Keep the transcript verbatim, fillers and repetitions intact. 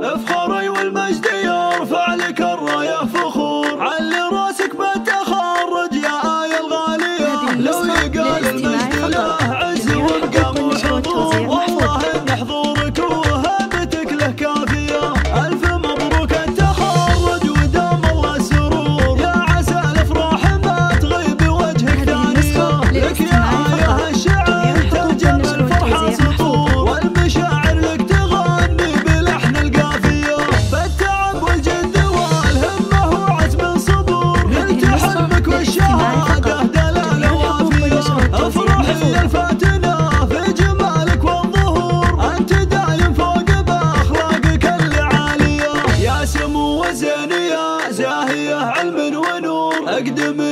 افخاري والمجد يرفع لك الراية فخور، علي راسك بالتخرج يا آية الغالية، لو يقال المجد له عز ومقام وحضور، والله ان حضورك وهبتك له كافية، الف مبروك التخرج ودام الله السرور، يا عسى الافراح ما تغيب بوجهك ثانية، لك يا آية الشعر ترجم الفرحة سطور، والمشاعر أقدم